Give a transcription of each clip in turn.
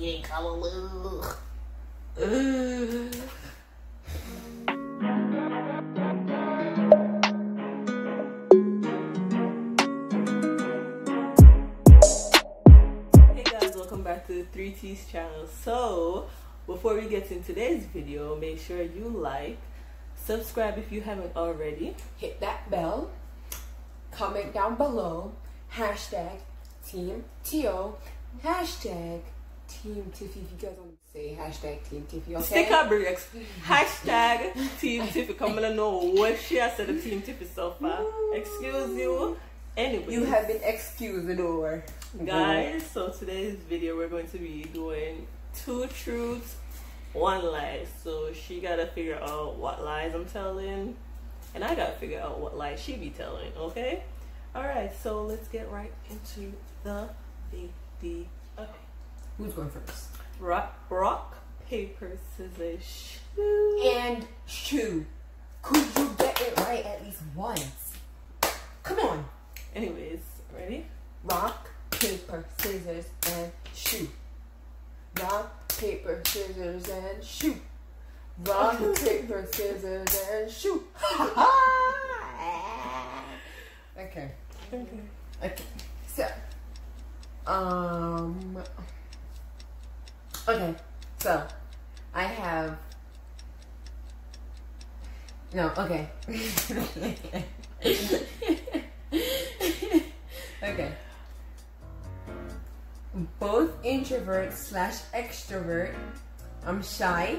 you ain't gonna lose. Hey guys, welcome back to the 3Ts channel. So before we get into today's video, make sure you like, subscribe if you haven't already, hit that bell, comment down below, hashtag TeamTio, hashtag TeamTiffy. If you guys want to say hashtag TeamTiffy, okay? Stick up, bricks. Hashtag TeamTiffy. Come on, know what she has said of TeamTiffy so far. Excuse you. Anyway, you have been excused over. Guys, so today's video we're going to be doing 2 truths, 1 lie. So she gotta figure out what lies I'm telling, and I gotta figure out what lies she be telling, okay? Alright, so let's get right into the video. Who's going first? Rock, paper, scissors, shoe. And shoe. Could you get it right at least once? Come on. Anyways, ready? Rock, paper, scissors, and shoe. Rock, paper, scissors, and shoe. Rock, paper, scissors, and shoe. Ha ha! Okay. Okay. So, okay, so I have no. Okay. Okay. Both introvert / extrovert. I'm shy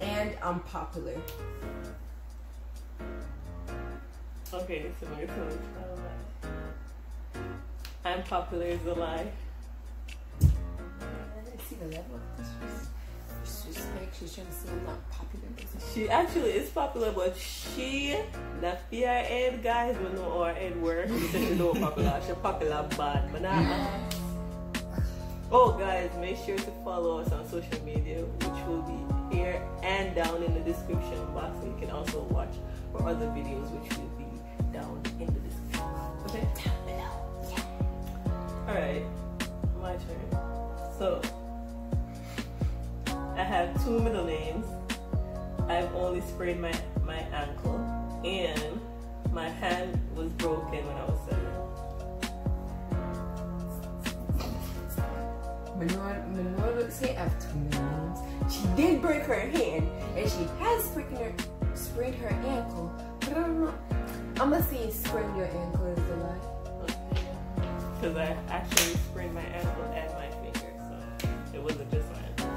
and I'm popular. Okay, so my phone. I'm popular is a lie. See the level of this. She's like, she's trying to say I'm not popular. She actually is popular, but she not fear Ed guys will know or Ed work. She's not popular. She's popular bad, but not. Oh guys, make sure to follow us on social media, which will be here and down in the description box. And you can also watch for other videos, which will be down in the description box. Okay, down below. All right, my turn. So I have 2 middle names. I've only sprained my ankle, and my hand was broken when I was 7. Manua would say I have 2 middle names. She did break her hand, and she has sprained her ankle. But I'm gonna say sprain your ankle is the lie. Because I actually sprained my ankle and my finger, so it wasn't just my ankle.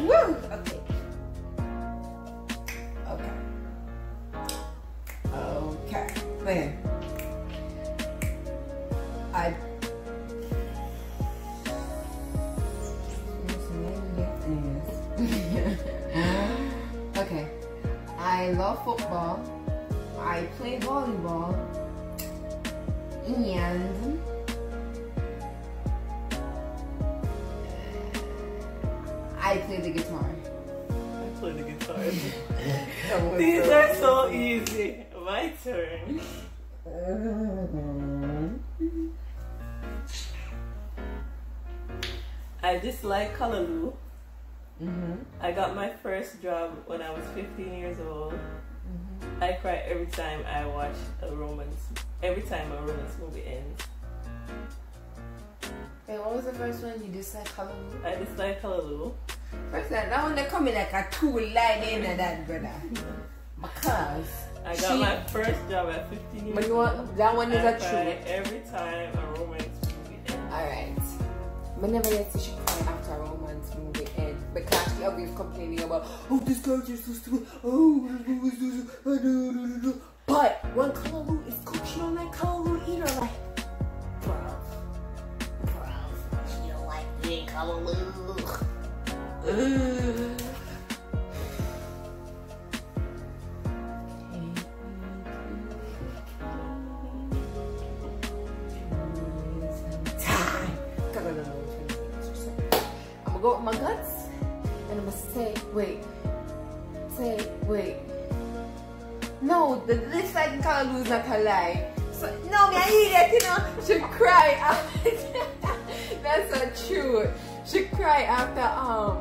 Woo! Okay. Okay. Man. Okay. I love football. I play volleyball. And I play the guitar. These are so easy. My turn. I dislike Callaloo. I got my first job when I was 15 years old. I cry every time I watch a romance movie ends. Hey, what was the first one you dislike, Callaloo? I dislike Callaloo. First time, that one they come in like a cool line in that, brother. Because I got my first job at 15 years old. That one is a truth. Every time a romance movie ends. Alright. Whenever you see she cry after a romance movie ends, because she always complaining about, oh, this character is so stupid, oh, this is so stupid. But when Callaloo is cooked, she don't like Callaloo either. Like, bruv, she don't like being Callaloo. I'm gonna go with my guts and I'm gonna say, wait. No, the disliking Callaloo is not a lie. So, no, me, I hear that, you know, she cried. That's so true. She cried after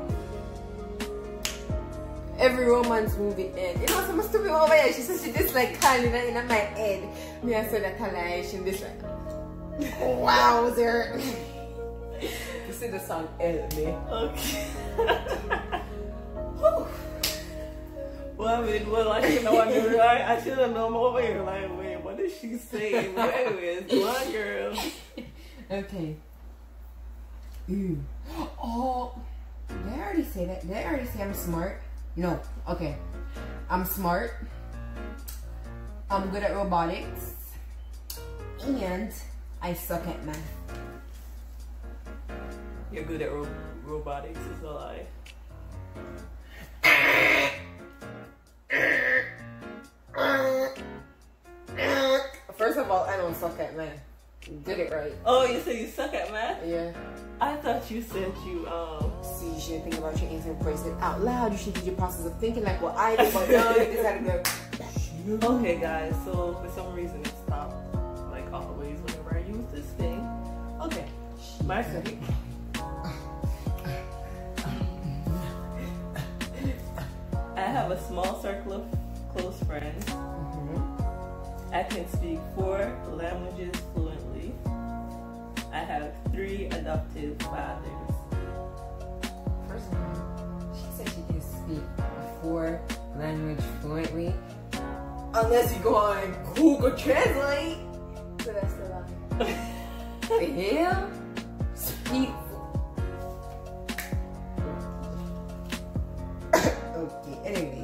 every romance movie end. You know, some stupid over here. She says she just like calling in my head. Me I saw that lie. She just like, wow, there. You see the song El me. Okay. Well, I mean, well, I should know. I should have known. I'm over here like, wait, what is she saying? Where is my girl? Okay. Ew. Oh, did I already say that? Did I already say I'm smart? No. Okay. I'm smart. I'm good at robotics. And I suck at math. You're good at robotics is a lie. First of all, I don't suck at math. You did it right. Oh, you said you suck at math? Yeah. I thought you said you, See, you shouldn't think about your answer and voice it out loud. You should do your process of thinking like what I did, but no, you decided to. Okay, guys, so for some reason it stopped. Like always, whenever I use this thing. Okay, my second. I have a small circle of close friends. I can speak 4 languages fluently. I have 3 adoptive fathers. First of all, she said she can speak 4 languages fluently. Unless you go on and Google Translate. So that's the lie. Yeah? Speak. Okay, anyways.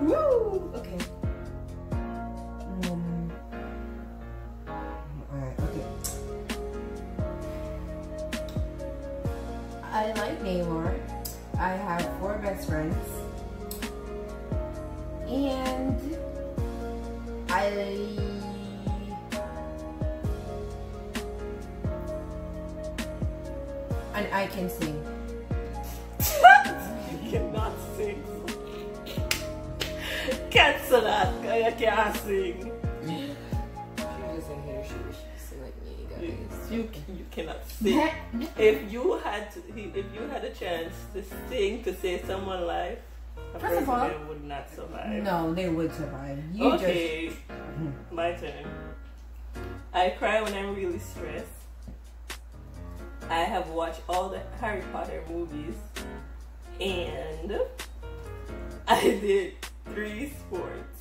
Woo! Okay. Alright, okay. I like Neymar. I have 4 best friends. And I can sing. You cannot sing. Cancel that, I can't sing. She doesn't hear, she sing like me, guys. You cannot sing. If you had a chance to sing to save someone's life, a person would not survive. No, they would survive. You okay, just... My turn. I cry when I'm really stressed. I have watched all the Harry Potter movies, and I did 3 sports.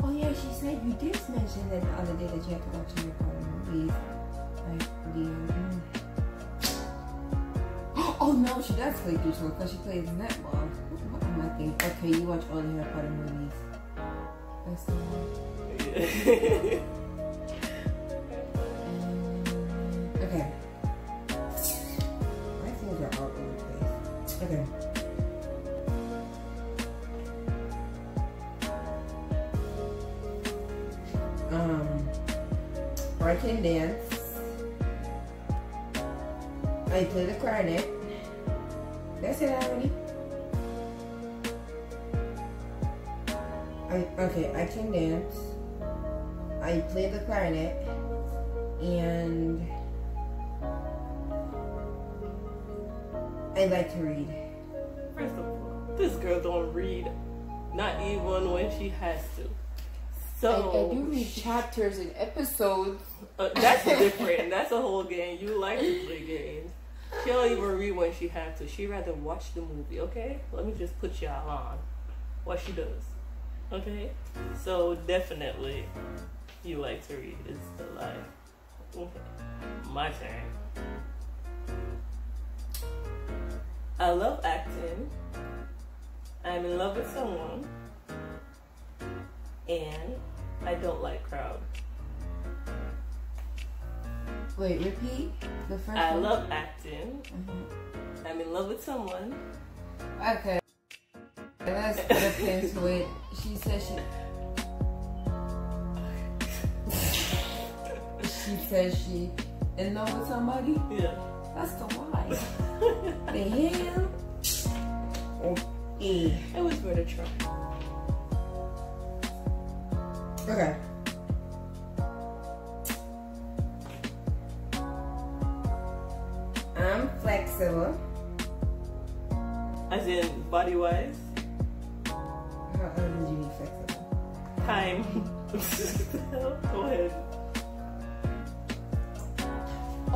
Oh yeah, she said you did mention that the other day that you had to watch Harry Potter movies. Like, oh no, she does play digital because she plays netball. Okay, you watch all the Harry Potter movies. That's the one. Okay. My things are all over the place. Okay. I can dance. I play the clarinet. That's it already. Okay, I can dance, I play the clarinet, and I like to read. First of all, this girl don't read, not even when she has to. So I do read chapters and episodes. That's different, that's a whole game. You like to play games. She don't even read when she has to. She rather watch the movie, okay? Let me just put y'all on what she does. Okay, so definitely you like to read is the lie. Okay, my turn. I love acting. I'm in love with someone, and I don't like crowd. Wait, repeat the first one. I love acting. I'm in love with someone. Okay. That's the thing with, she says she... she says she in love with somebody? Yeah. That's the lie. The hell? Oh, yeah. It was worth a try. Okay. I'm flexible. As in body wise? How old did you be flexible? Time. Go ahead.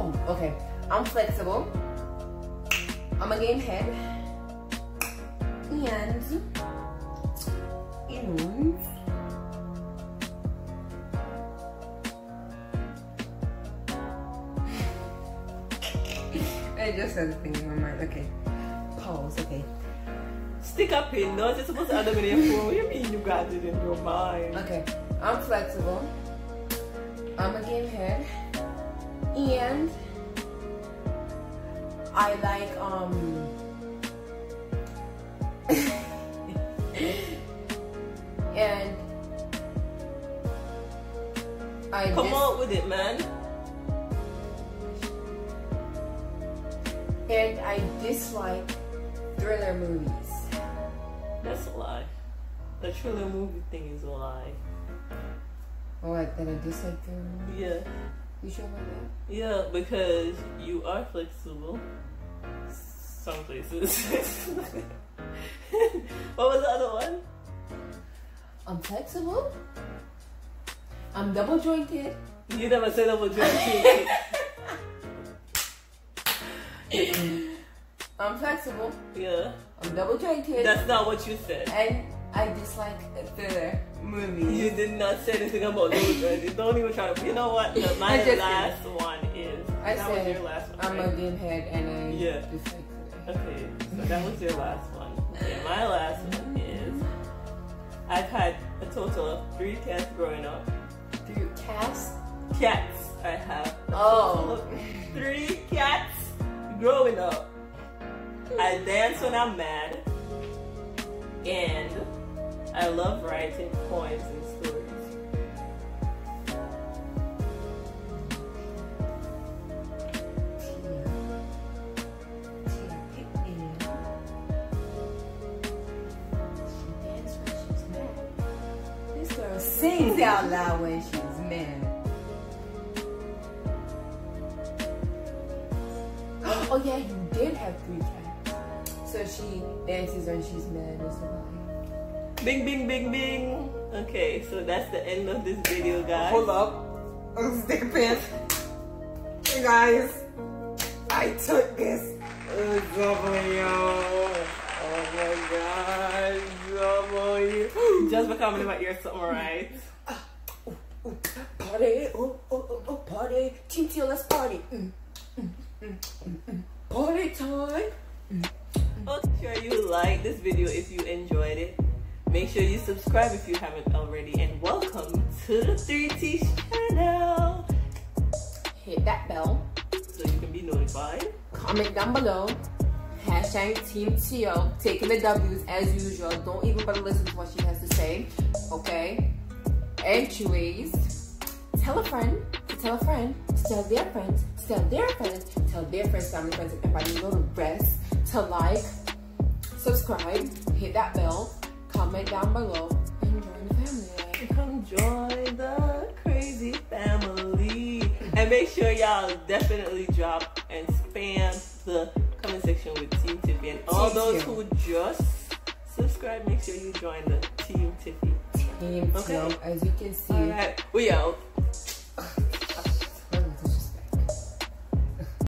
Oh, okay. I'm flexible. I'm a game head. And I just had a thing in my mind. Okay. Pause. Okay. Stick up in. No, you're supposed to add them in your phone. What do you mean you got it in your mind? Okay. I'm flexible. I'm a game head. And I like and I come on with it, man. And I dislike thriller movies. That's a lie. The thriller movie thing is a lie. Oh, like that I dislike thriller movies? Yeah. You sure about that? Yeah, because you are flexible. Some places. What was the other one? I'm flexible. I'm double jointed. You never said double jointed. I'm flexible. Yeah. I'm double jointed. That's not what you said. And I dislike thriller movies. You did not say anything about double jointed. Don't even try to. You know what? No, my last one is. I that said was your last one. I'm a gamehead and I dislike thriller. Okay, so that was your last one. Okay, my last one is I've had a total of 3 cats growing up. 3 cats? Cats. I have a total of 3 cats growing up. I dance when I'm mad, and I love writing poems and stories. She dances when she's mad. This girl sings out loud when she's mad. Oh yeah, you did have 3 cats. So she dances when she's mad or something. Bing, bing, bing, bing. Okay, so that's the end of this video, guys. Hold up. I'm stick pants. Hey, guys. I took this. Oh, my God. Oh, just for coming in my ear, something right. Party. Party. TeamTio, let's party. Party time. Make sure you like this video if you enjoyed it. Make sure you subscribe if you haven't already. And welcome to the 3Ts channel. Hit that bell so you can be notified. Comment down below. # TeamTio. Taking the W's as usual. Don't even bother listening to what she has to say. Okay? Anyways, tell a friend to tell a friend to tell their friends to tell their friends to tell their friends, family, friends, and everybody know the rest. To like, subscribe, hit that bell, comment down below, and join the family. Come join the crazy family. And make sure y'all definitely drop and spam the comment section with TeamTiffy. And all those who just subscribe, make sure you join the TeamTiffy. Okay? As you can see. Alright, we out.